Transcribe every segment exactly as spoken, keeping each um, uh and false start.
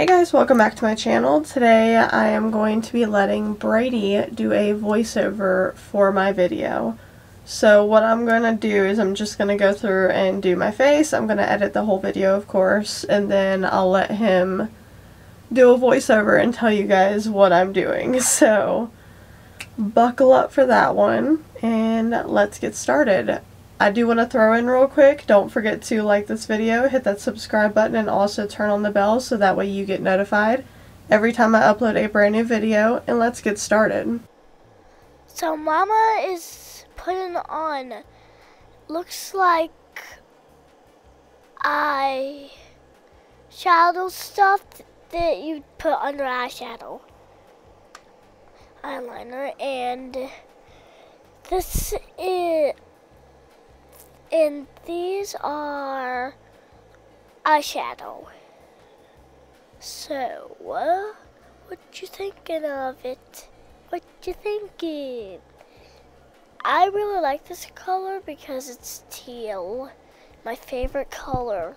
Hey guys, welcome back to my channel. Today I am going to be letting Brady do a voiceover for my video. So what I'm going to do is I'm just going to go through and do my face. I'm going to edit the whole video, of course, and then I'll let him do a voiceover and tell you guys what I'm doing. So buckle up for that one and let's get started. I do want to throw in real quick, don't forget to like this video, hit that subscribe button, and also turn on the bell so that way you get notified every time I upload a brand new video, and let's get started. So Mama is putting on, looks like eyeshadow stuff that you put under eyeshadow, eyeliner, and this is... And these are eyeshadow. So, uh, what you thinking of it? What you thinking? I really like this color because it's teal. My favorite color.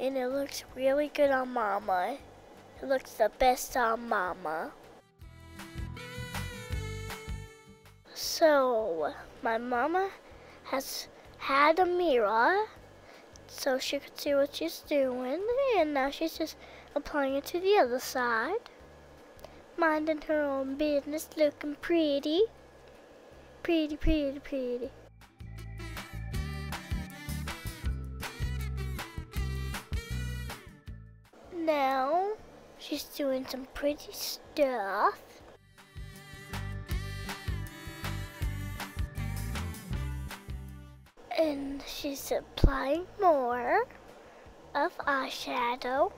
And it looks really good on Mama. It looks the best on Mama. So, my Mama has had a mirror so she could see what she's doing, and now she's just applying it to the other side, minding her own business, looking pretty pretty pretty pretty. Now she's doing some pretty stuff. And she's applying more of eyeshadow.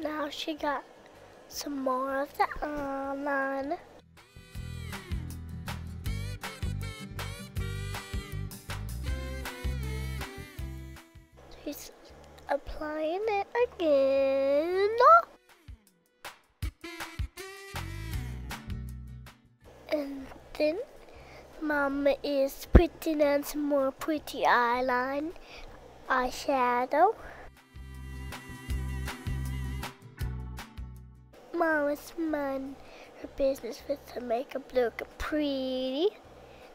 Now she got some more of the eyeliner. She's applying it again. And then Mama is putting on some more pretty eyeliner, eyeshadow. Mama's minding her business with her makeup, looking pretty.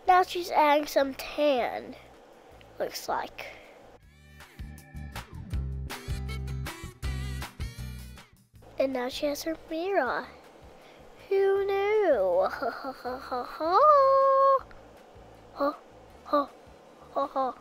Now she's adding some tan, looks like. And now she has her mirror. Who knew? Ha ha ha ha ha. Ha ha ha ha.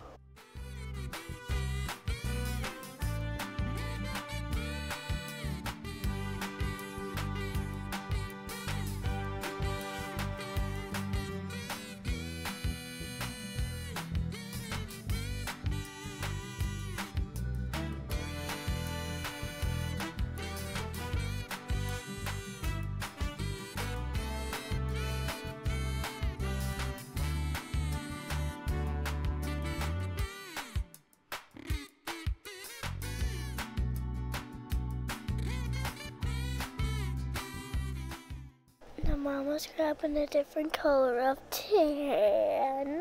Mama's grabbing a different color of tan.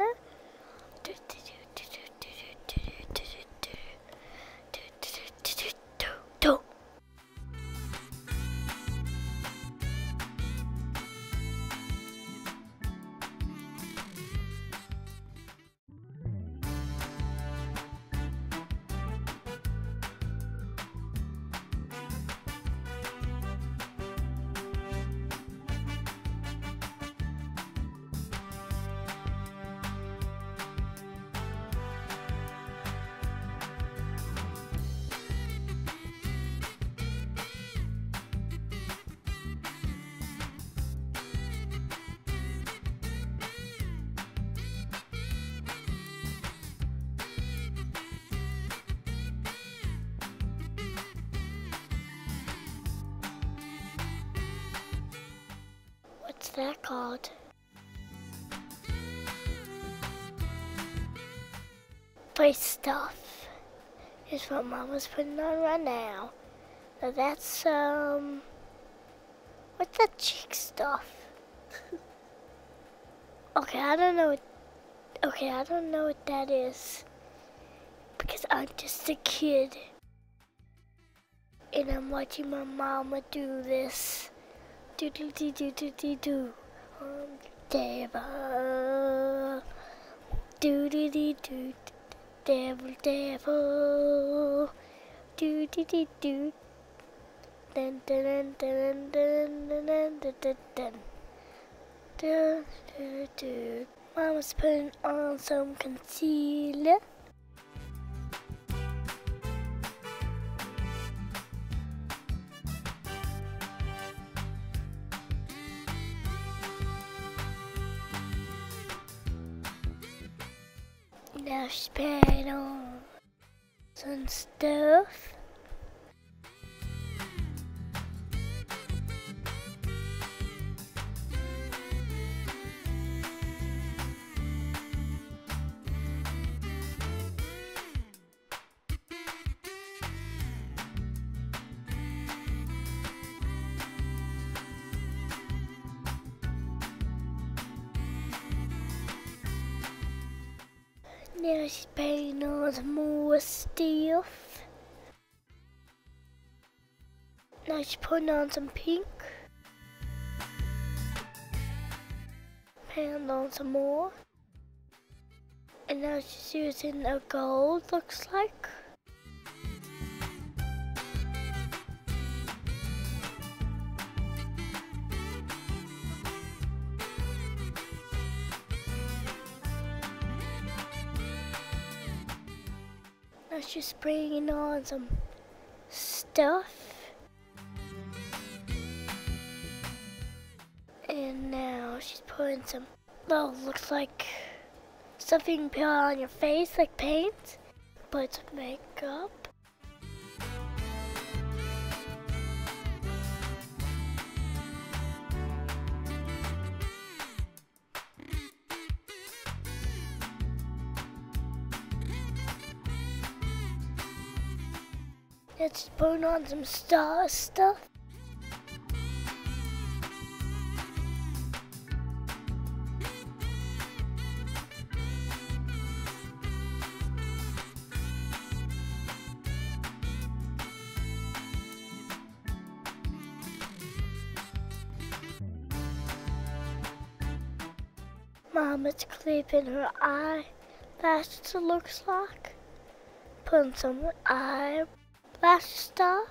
What's that called? play stuff is what Mama's putting on right now. Now that's, um, what's that cheek stuff? Okay, I don't know what, okay, I don't know what that is, because I'm just a kid, and I'm watching my mama do this. Do do do do do do do. Um, devil. Do do do do. Devil, devil. Do do do do. Dun dun dun dun dun dun dun dun dun dun. Mama's putting on some concealer. Now she's putting on some stuff. Now she's painting on some more stuff. Now she's putting on some pink. Painting on some more. And now she's using a gold, looks like. I was just bringing on some stuff, and now she's putting some, well, looks like stuff you can put on your face, like paint, but it's makeup. Let's put on some star stuff. Mama's clipping her eyelashes, it looks like. Putting some eye. Last stuff.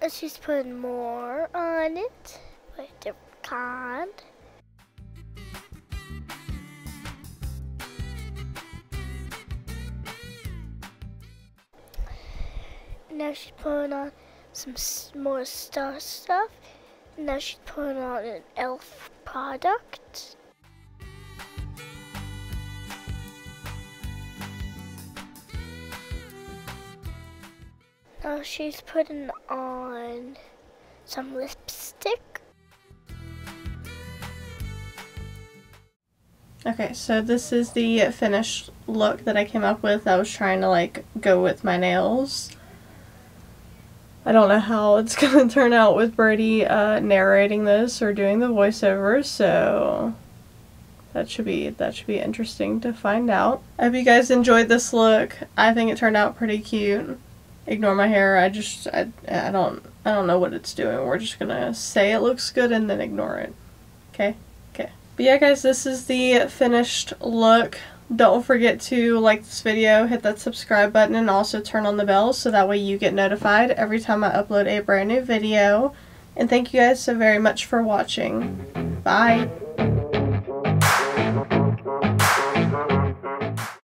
And she's putting more on it, but a different kind. Now she's putting on some more star stuff. Now she's putting on an elf product. Now she's putting on some lipstick. Okay, so this is the finished look that I came up with. I was trying to like go with my nails. I don't know how it's gonna turn out with Brady uh, narrating this or doing the voiceover, so that should be that should be interesting to find out. I hope you guys enjoyed this look. I think it turned out pretty cute. Ignore my hair. I just, I, I don't, I don't know what it's doing. We're just gonna say it looks good and then ignore it. Okay? Okay. But yeah, guys, this is the finished look. Don't forget to like this video, hit that subscribe button, and also turn on the bell so that way you get notified every time I upload a brand new video. And thank you guys so very much for watching. Bye!